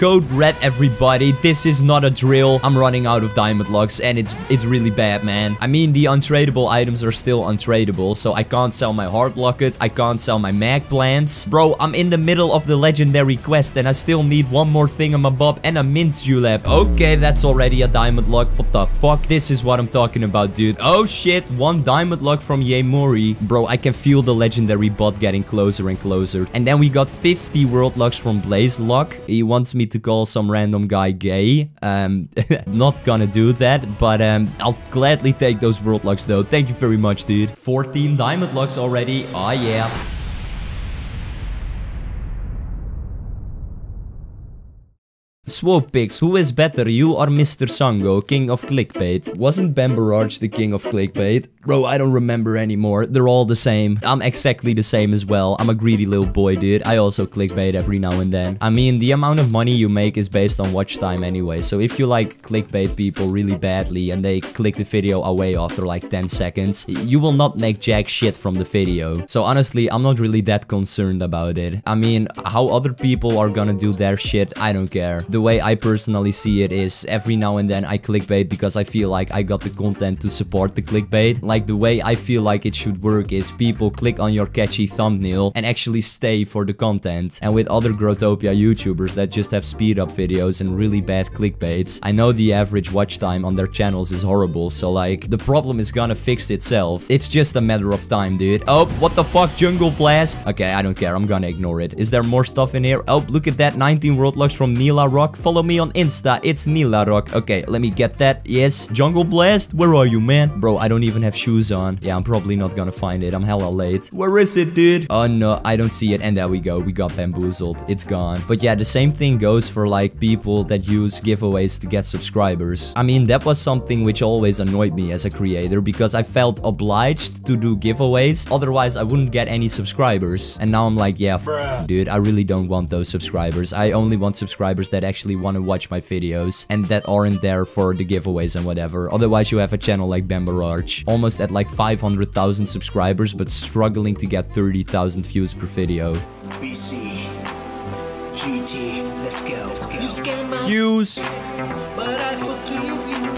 Code red, everybody. This is not a drill. I'm running out of diamond locks, and it's really bad, man. I mean, the untradeable items are still untradeable, so I can't sell my heart locket. I can't sell my mag plants. Bro, I'm in the middle of the legendary quest, and I still need one more thingamabob and a mint julep. Okay, that's already a diamond lock. What the fuck? This is what I'm talking about, dude. Oh shit, one diamond lock from Yamori. Bro, I can feel the legendary bot getting closer and closer. And then we got 50 world locks from Blaze luck. He wants me to call some random guy gay. Not gonna do that, but I'll gladly take those world locks though. Thank you very much, dude. 14 diamond locks already. Ah, yeah. Swooppicks, who is better, you or Mr. Sango, king of clickbait? Wasn't Bamberarch the king of clickbait? Bro, I don't remember anymore. They're all the same. I'm exactly the same as well. I'm a greedy little boy, dude. I also clickbait every now and then. I mean, the amount of money you make is based on watch time anyway. So if you like clickbait people really badly and they click the video away after like 10 seconds, you will not make jack shit from the video. So honestly, I'm not really that concerned about it. I mean, how other people are gonna do their shit, I don't care. The way I personally see it is every now and then I clickbait because I feel like I got the content to support the clickbait. Like the way I feel like it should work is people click on your catchy thumbnail and actually stay for the content. And with other Grotopia YouTubers that just have speed up videos and really bad clickbaits, I know the average watch time on their channels is horrible. So like the problem is gonna fix itself. It's just a matter of time, dude. Oh, what the fuck, Jungle Blast? Okay, I don't care. I'm gonna ignore it. Is there more stuff in here? Oh, look at that. 19 world locks from NilaRock. Follow me on Insta, it's NilaRock. Okay, let me get that. Yes. Jungle Blast, where are you, man? Bro, I don't even have shoes on. Yeah, I'm probably not gonna find it. I'm hella late. Where is it, dude? Oh, no, I don't see it. And there we go. We got bamboozled. It's gone. But yeah, the same thing goes for, like, people that use giveaways to get subscribers. I mean, that was something which always annoyed me as a creator because I felt obliged to do giveaways. Otherwise, I wouldn't get any subscribers. And now I'm like, yeah, dude, I really don't want those subscribers. I only want subscribers that actually want to watch my videos and that aren't there for the giveaways and whatever. Otherwise, you have a channel like Bamberarch, almost at like 500,000 subscribers, but struggling to get 30,000 views per video. Nubisi, GT, let's go. Let's go. You scam my views, but I forgive you.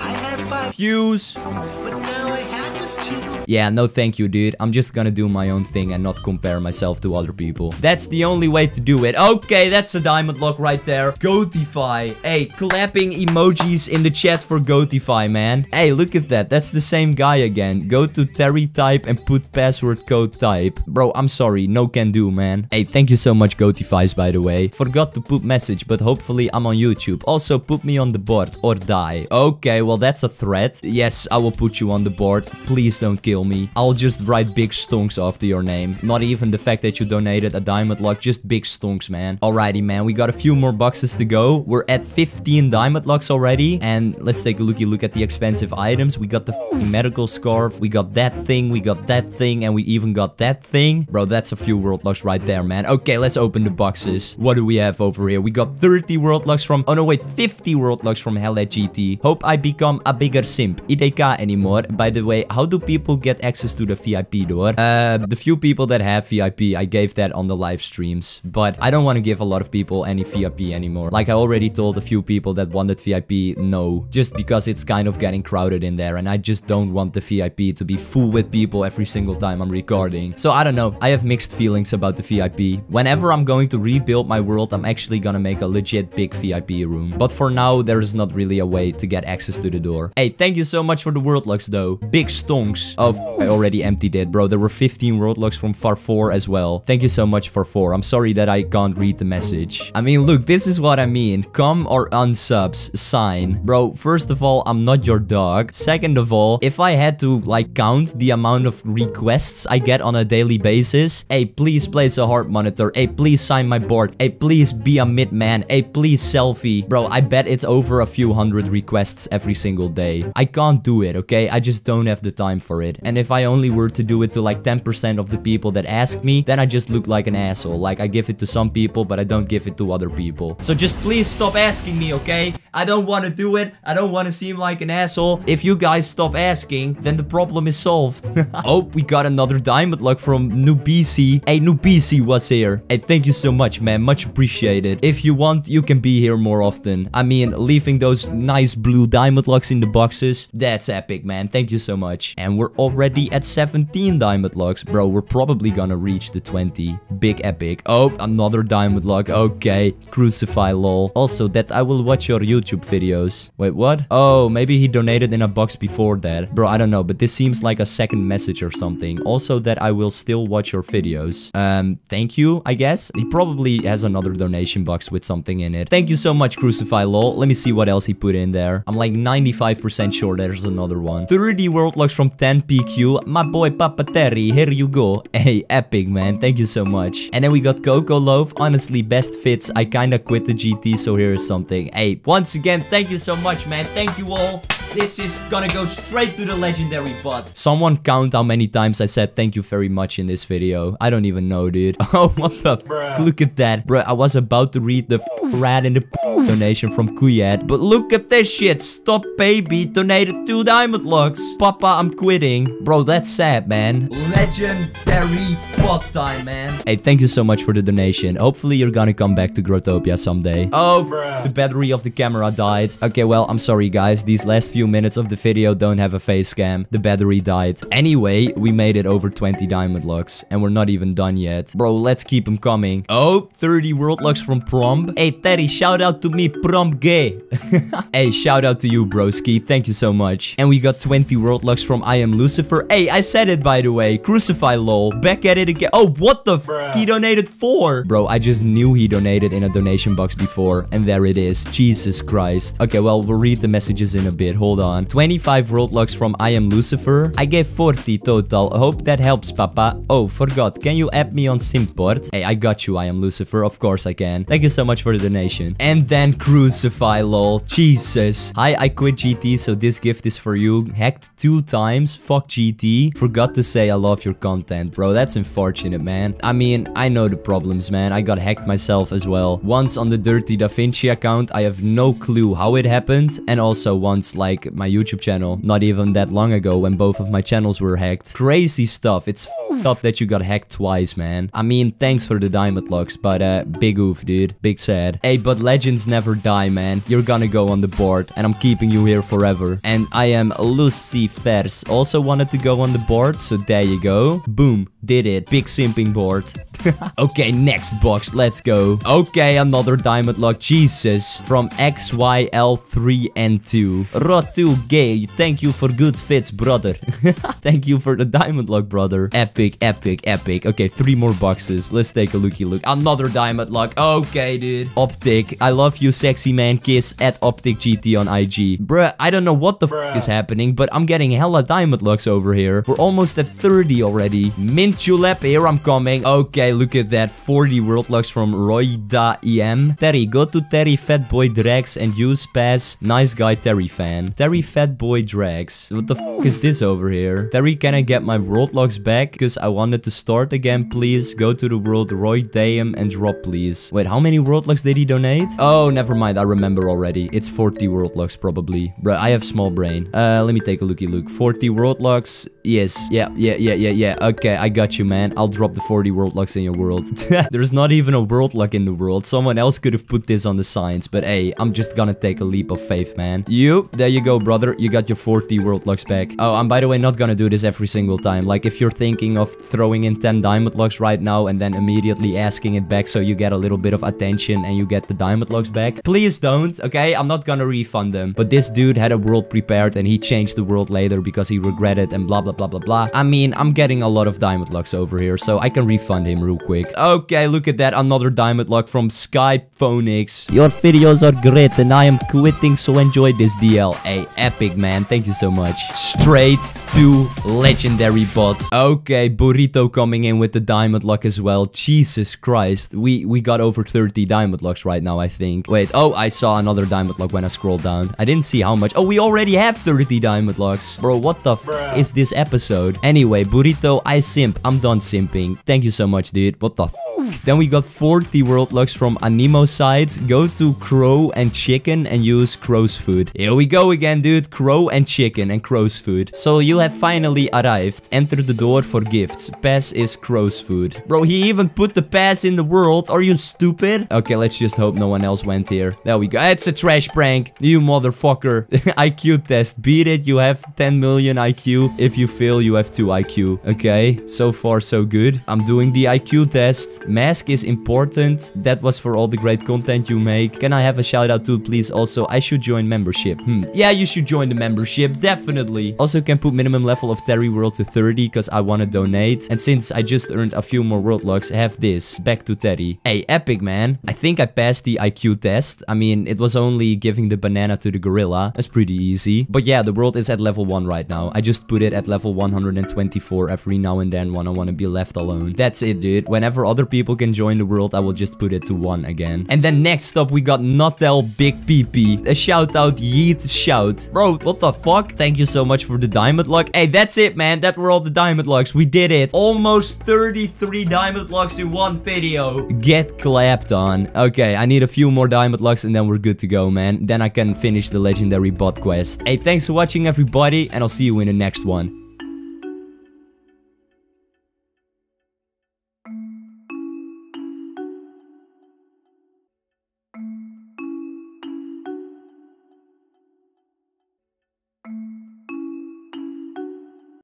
I had 5 views, but now I have just 2. Yeah, no thank you, dude. I'm just gonna do my own thing and not compare myself to other people. That's the only way to do it. Okay, that's a diamond lock right there. Gotify. Hey, clapping emojis in the chat for Gotify, man. Hey, look at that. That's the same guy again. Go to Terry type and put password code type. Bro, I'm sorry. No can do, man. Hey, thank you so much, Gotifys, by the way. Forgot to put message, but hopefully I'm on YouTube. Also, put me on the board or die. Okay, well, that's a threat. Yes, I will put you on the board. Please don't kill me. I'll just write big stonks after your name. Not even the fact that you donated a diamond lock, just big stonks, man. Alrighty, man, we got a few more boxes to go. We're at 15 diamond locks already, and let's take a looky-look at the expensive items. We got the medical scarf, we got that thing, and we even got that thing. Bro, that's a few world locks right there, man. Okay, let's open the boxes. What do we have over here? We got 30 world locks from, oh no, wait, 50 world locks from HelaGT. Hope I become a bigger simp. IDK anymore. By the way, how do people get access to the VIP door? The few people that have VIP, I gave that on the live streams, but I don't want to give a lot of people any VIP anymore. Like I already told a few people that wanted VIP, no, just because it's kind of getting crowded in there and I just don't want the VIP to be full with people every single time I'm recording. So I don't know, I have mixed feelings about the VIP. Whenever I'm going to rebuild my world, I'm actually gonna make a legit big VIP room. But for now, there is not really a way to get access to the door. Hey, thank you so much for the world locks though. Big stonks. Oh, I already emptied it, bro. There were 15 world locks from Far4 as well. Thank you so much, Far4. I'm sorry that I can't read the message. I mean, look, this is what I mean. Come or unsubs, sign. Bro, first of all, I'm not your dog. Second of all, if I had to, like, count the amount of requests I get on a daily basis, hey, please place a heart monitor. Hey, please sign my board. Hey, please be a midman. Hey, please selfie. Bro, I bet it's over a few hundred requests every single day. I can't do it, okay? I just don't have the time. time for it. And if I only were to do it to like 10% of the people that ask me, then I just look like an asshole. Like, I give it to some people, but I don't give it to other people. So just please stop asking me, okay? I don't want to do it. I don't want to seem like an asshole. If you guys stop asking, then the problem is solved. Oh, we got another diamond luck from Nubisi. Hey, Nubisi was here. Hey, thank you so much, man. Much appreciated. If you want, you can be here more often. I mean, leaving those nice blue diamond lucks in the boxes, that's epic, man. Thank you so much. And we're already at 17 diamond lucks. Bro, we're probably gonna reach the 20. Big epic. Oh, another diamond luck. Okay. Crucify lol. Also, that I will watch your YouTube videos. Wait, what? Oh, maybe he donated in a box before that. Bro, I don't know, but this seems like a second message or something. Also, that I will still watch your videos. Thank you, I guess. He probably has another donation box with something in it. Thank you so much, Crucify lol. Let me see what else he put in there. I'm like 95% sure there's another one. 30 world locks from 10 PQ. My boy Papa Terry, here you go. Hey, epic, man. Thank you so much. And then we got Coco Loaf. Honestly, best fits. I kinda quit the GT, so here is something. Hey, once again, thank you so much, man. Thank you all. This is gonna go straight to the legendary pot. Someone count how many times I said thank you very much in this video. I don't even know, dude. Oh, what the f***? Look at that. Bruh, I was about to read the rat in the donation from Kuyad, but look at this shit. Stop baby donated 2 diamond locks. Papa, I'm quitting. Bro, that's sad, man. Legendary pot time, man. Hey, thank you so much for the donation. Hopefully you're gonna come back to Grotopia someday. Oh, bruh. The battery of the camera died. Okay, well, I'm sorry, guys. These last few minutes of the video don't have a face cam. The battery died. Anyway, we made it over 20 diamond locks, and we're not even done yet. Bro, let's keep them coming. Oh, 30 world locks from Promp. Hey, Terry, shout out to me, Promp gay. Hey, shout out to you, broski. Thank you so much. And we got 20 world locks from I Am Lucifer. Hey, I said it, by the way. Crucify lol. Back at it again. Oh, what the f***? He donated 4. Bro, I just knew he donated in a donation box before, and there it is. Jesus Christ. Okay, well, we'll read the messages in a bit. Hold on. 25 world locks from I Am Lucifer. I gave 40 total. Hope that helps, Papa. Oh, forgot. Can you add me on Simport? Hey, I got you, I Am Lucifer. Of course I can. Thank you so much for the donation. And then Crucify lol. Jesus. Hi, I quit GT, so this gift is for you. Hacked 2 times. Fuck GT. Forgot to say I love your content. Bro, that's unfortunate, man. I mean, I know the problems, man. I got hacked myself as well. Once on the Dirty Da Vinci account. I have no clue how it happened. And also once, like, my YouTube channel. Not even that long ago when both of my channels were hacked. Crazy stuff. It's f***ed up that you got hacked twice, man. I mean, thanks for the diamond locks, but big oof, dude. Big sad. Hey, but legends never die, man. You're gonna go on the board, and I'm keeping you here forever. And I Am Lucifer's also wanted to go on the board, so there you go. Boom. Did it. Big simping board. Okay, next box. Let's go. Okay, another diamond lock. Jesus. From XYL3N2. Rotu gay. Thank you for good fits, brother. Thank you for the diamond lock, brother. Epic, epic, epic. Okay, 3 more boxes. Let's take a looky-look. Another diamond lock. Okay, dude. Optic. I love you, sexy man. Kiss at Optic GT on IG. Bruh, I don't know what the f*** is happening, but I'm getting hella diamond locks over here. We're almost at 30 already. Mint Julep, here I'm coming. Okay, look at that. 40 world locks from Roy Daem. Terry, go to Terry Fatboy Drex and use pass. Nice guy, Terry fan. Terry Fatboy Drex. What the f*** is this over here? Terry, can I get my world locks back? Because I wanted to start again, please. Go to the world Roy Dayum and drop, please. Wait, how many world locks did he donate? Oh, never mind. I remember already. It's 40 world locks, probably. Bruh, I have small brain. Let me take a looky-look. 40 world locks. Yes. Yeah. Okay, I got you, man. I'll drop the 40 world locks in your world. There's not even a world lock in the world. Someone else could have put this on the signs, but hey, I'm just gonna take a leap of faith, man. You, there you go, brother. You got your 40 world locks back. Oh, I'm by the way not gonna do this every single time. Like, if you're thinking of throwing in 10 diamond locks right now and then immediately asking it back so you get a little bit of attention and you get the diamond locks back, please don't, okay? I'm not gonna refund them. But this dude had a world prepared and he changed the world later because he regretted and blah, blah, blah, blah, blah. I mean, I'm getting a lot of diamond locks over here, so I can refund him real quick. Okay, look at that. Another diamond lock from SkyPhoenix. Your videos are great and I am quitting, so enjoy this DL. Hey, Okay, epic, man. Thank you so much. Straight to legendary bot. Okay, Burrito coming in with the diamond luck as well. Jesus Christ. We got over 30 diamond lucks right now, I think. Wait, oh, I saw another diamond luck when I scrolled down. I didn't see how much. Oh, we already have 30 diamond lucks. Bro, what the f is this episode? Anyway, Burrito, I simp. I'm done simping. Thank you so much, dude. What the f? Then we got 40 world lucks from animo sites. Go to crow and chicken and use crow's food. Here we go again, dude. Crow and chicken and crow's food. So you have finally arrived. Enter the door for gifts. Pass is crow's food. Bro, he even put the pass in the world. Are you stupid? Okay, let's just hope no one else went here. There we go. It's a trash prank. You motherfucker. IQ test. Beat it. You have 10 million IQ. If you fail, you have 2 IQ. Okay. So far, so good. I'm doing the IQ test. Mask is important. That was for all the great content you make. Can I have a shout out too, please? Also, I should join membership. Yeah, you should join the membership. Definitely. Also, can put minimum level of Terry World to 30 because I want to donate. And since I just earned a few more World Lucks, have this. Back to Terry. Hey, epic, man. I think I passed the IQ test. I mean, it was only giving the banana to the gorilla. That's pretty easy. But yeah, the world is at level 1 right now. I just put it at level 124 every now and then when I want to be left alone. That's it, dude. Whenever other people can join the world, I will just put it to 1 again. And then next up, we got Nutel Big PP. A shout out, yeet shout. Bro, what the fuck? Thank you so much for the diamond luck. Hey, that's it, man. That were all the diamond lucks. We did it. Almost 33 diamond lucks in one video. Get clapped on. Okay, I need a few more diamond lucks and then we're good to go, man. Then I can finish the legendary bot quest. Hey, thanks for watching, everybody, and I'll see you in the next one.